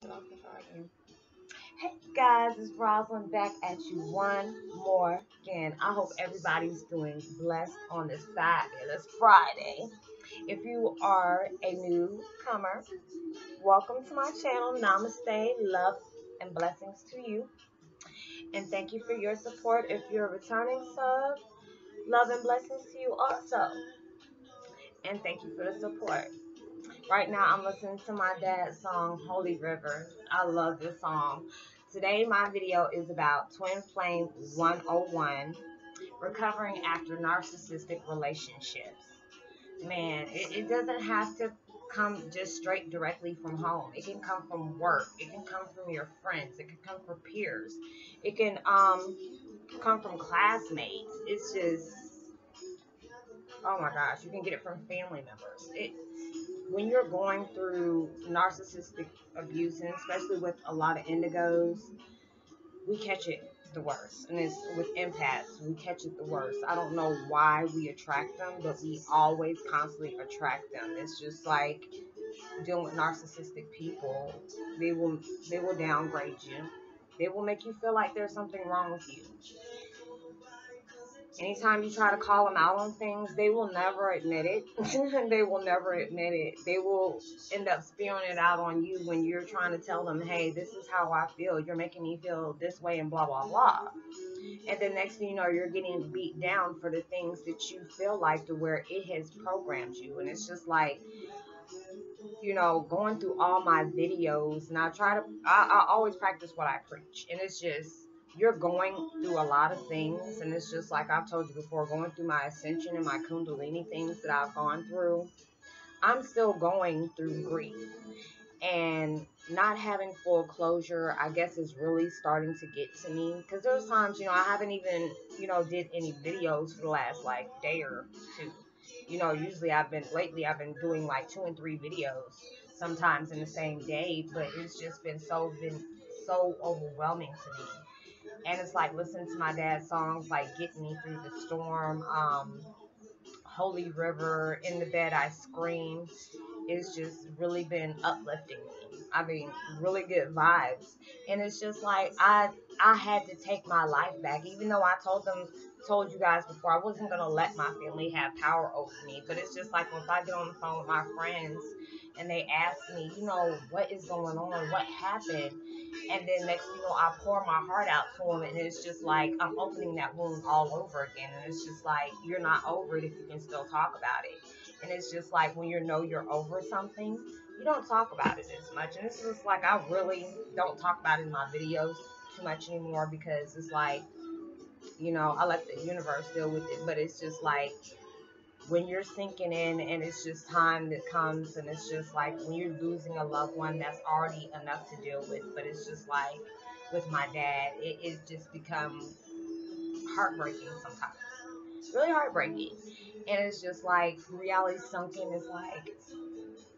Get off the phone. Hey guys, it's Roslyn back at you one more again. I hope everybody's doing blessed on this side. It's Friday. If you are a newcomer, welcome to my channel. Namaste, love and blessings to you. And thank you for your support. If you're a returning sub, love and blessings to you also. And thank you for the support. Right now, I'm listening to my dad's song, Holy River. I love this song. Today, my video is about Twin Flame 101, recovering after narcissistic relationships. Man, it doesn't have to come just straight directly from home. It can come from work. It can come from your friends. It can come from peers. It can come from classmates. It's just, oh my gosh, you can get it from family members. When you're going through narcissistic abuse, and especially with a lot of Indigos, we catch it the worst. And it's with Empaths, we catch it the worst. I don't know why we attract them, but we always constantly attract them. It's just like dealing with narcissistic people. They will downgrade you. They will make you feel like there's something wrong with you. Anytime you try to call them out on things, they will never admit it. They will never admit it. They will end up spewing it out on you when you're trying to tell them, hey, this is how I feel. You're making me feel this way and blah, blah, blah. And the next thing you know, you're getting beat down for the things that you feel like to where it has programmed you. And it's just like, you know, going through all my videos. And I always practice what I preach. And it's just, you're going through a lot of things, and it's just like I've told you before, going through my ascension and my kundalini things that I've gone through, I'm still going through grief, and not having full closure, I guess, is really starting to get to me, because there's times, you know, I haven't even, you know, did any videos for the last, like, day or two, you know, usually lately I've been doing, like, 2 and 3 videos, sometimes in the same day, but it's just been so overwhelming to me. And it's like listening to my dad's songs like Get Me Through the Storm, Holy River, In the Bed I Scream. It's just really been uplifting me. I mean, really good vibes. And it's just like I had to take my life back. Even though I told you guys before, I wasn't going to let my family have power over me. But it's just like once I get on the phone with my friends and they ask me, you know, what is going on? What happened? And then next thing you know, I pour my heart out to them, and it's just like I'm opening that wound all over again. And it's just like, you're not over it if you can still talk about it. And it's just like when you know you're over something, you don't talk about it as much. And it's just like I really don't talk about it in my videos too much anymore, because it's like, you know, I let the universe deal with it. But it's just like when you're sinking in, and it's just time that comes, and it's just like when you're losing a loved one, that's already enough to deal with. But it's just like with my dad, it just becomes heartbreaking sometimes. Really heartbreaking. And it's just like reality sunk in. Is like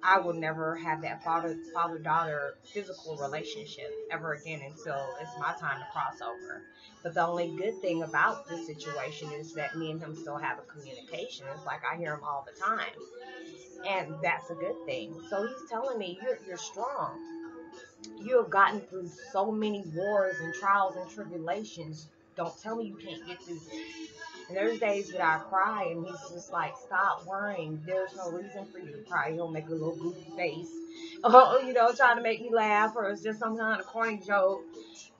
I will never have that father-daughter physical relationship ever again until it's my time to cross over. But the only good thing about this situation is that me and him still have a communication. It's like I hear him all the time, and that's a good thing. So he's telling me, you're strong. You have gotten through so many wars and trials and tribulations. Don't tell me you can't get through this. And there's days that I cry, and he's just like, stop worrying. There's no reason for you to cry. He'll make a little goofy face, you know, trying to make me laugh, or it's just some kind of corny joke,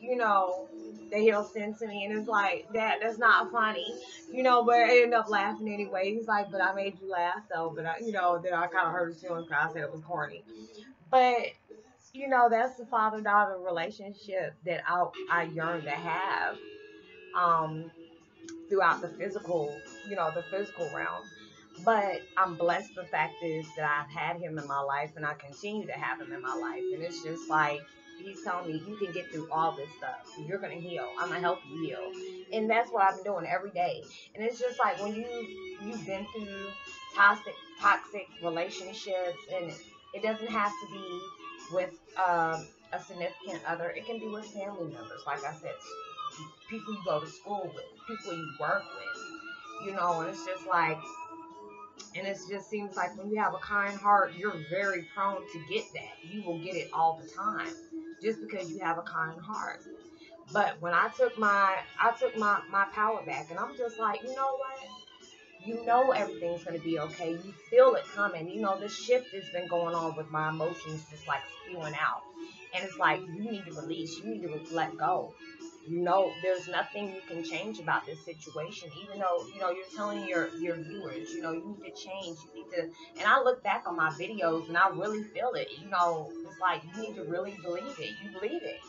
you know, that he'll send to me. And it's like, that's not funny, you know, but I end up laughing anyway. He's like, but I made you laugh, though. But, you know, then I kind of hurt his feelings because I said it was corny. But, you know, that's the father-daughter relationship that I yearn to have. Throughout the physical, you know, the physical realm. But I'm blessed. The fact is that I've had him in my life, and I continue to have him in my life. And it's just like he's telling me, you can get through all this stuff. You're gonna heal. I'm gonna help you heal. And that's what I've been doing every day. And it's just like when you've been through toxic relationships, and it doesn't have to be with a significant other. It can be with family members, like I said. People you go to school with, people you work with, you know. And it's just like And it just seems like when you have a kind heart, you're very prone to get that. You will get it all the time just because you have a kind heart. But when I took my power back, and I'm just like, you know what? You know everything's going to be okay. You feel it coming. You know, the shift has been going on with my emotions just like spewing out. And it's like, you need to release. You need to let go. You know, there's nothing you can change about this situation. Even though, you know, you're telling your viewers, you know, you need to change. You need to, and I look back on my videos and I really feel it. You know, it's like, you need to really believe it. You believe it.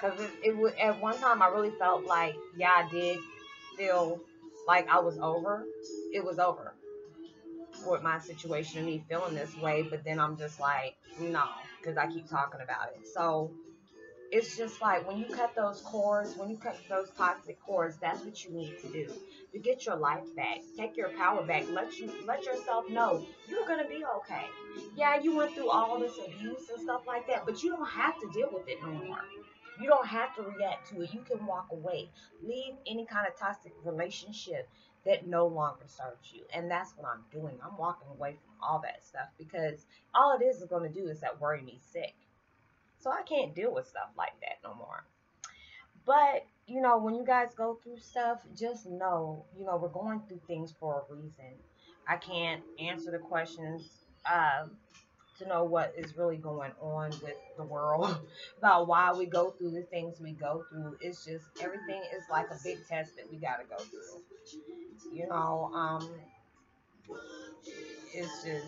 Because it at one time I really felt like, yeah, I did feel like I was over. It was over with my situation and me feeling this way. But then I'm just like, no, because I keep talking about it. So it's just like when you cut those cords, when you cut those toxic cords, that's what you need to do to get your life back. Take your power back. Let yourself know you're going to be okay. Yeah, you went through all this abuse and stuff like that, but you don't have to deal with it no more. You don't have to react to it. You can walk away. Leave any kind of toxic relationship that no longer serves you. And that's what I'm doing. I'm walking away from all that stuff because all it is going to do is that worry me sick. So I can't deal with stuff like that no more. But, you know, when you guys go through stuff, just know, you know, we're going through things for a reason. I can't answer the questions to know what is really going on with the world about why we go through the things we go through. It's just everything is like a big test that we gotta go through. You know, it's just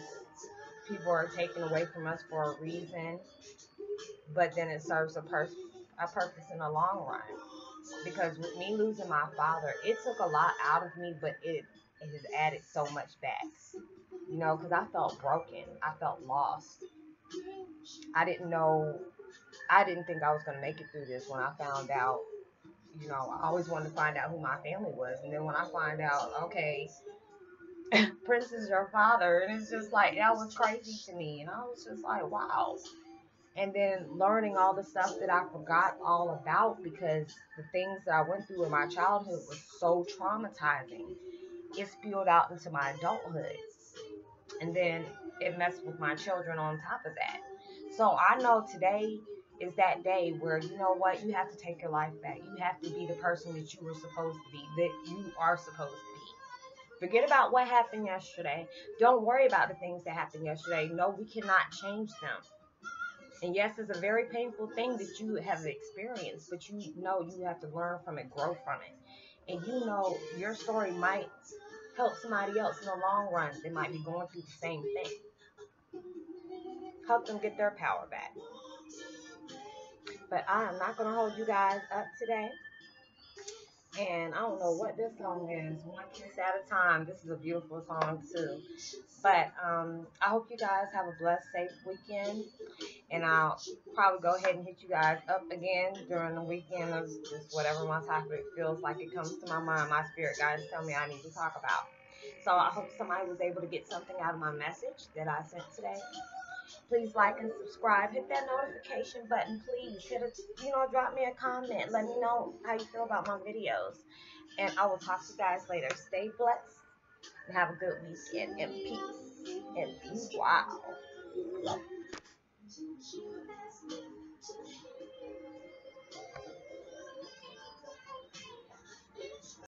people are taken away from us for a reason, but then it serves a purpose in the long run. Because with me losing my father, it took a lot out of me, but it has added so much back. You know, because I felt broken. I felt lost. I didn't know. I didn't think I was going to make it through this when I found out. You know, I always wanted to find out who my family was. And then when I find out, okay, Prince is your father. And it's just like, that was crazy to me. And I was just like, wow. And then learning all the stuff that I forgot all about because the things that I went through in my childhood was so traumatizing. It spilled out into my adulthood. And then it messed with my children on top of that. So I know today is that day where, you know what, you have to take your life back. You have to be the person that you were supposed to be, that you are supposed to be. Forget about what happened yesterday. Don't worry about the things that happened yesterday. No, we cannot change them. And yes, it's a very painful thing that you have experienced, but you know you have to learn from it, grow from it. And you know your story might help somebody else in the long run that might be going through the same thing. Help them get their power back. But I am not going to hold you guys up today. And I don't know what this song is. One Piece at a Time. This is a beautiful song too. But I hope you guys have a blessed, safe weekend. And I'll probably go ahead and hit you guys up again during the weekend of just whatever my topic feels like it comes to my mind. My spirit guides tell me I need to talk about. So I hope somebody was able to get something out of my message that I sent today. Please like and subscribe. Hit that notification button, please. You know, drop me a comment. Let me know how you feel about my videos. And I will talk to you guys later. Stay blessed and have a good weekend. And peace. And peace. Wow. Love.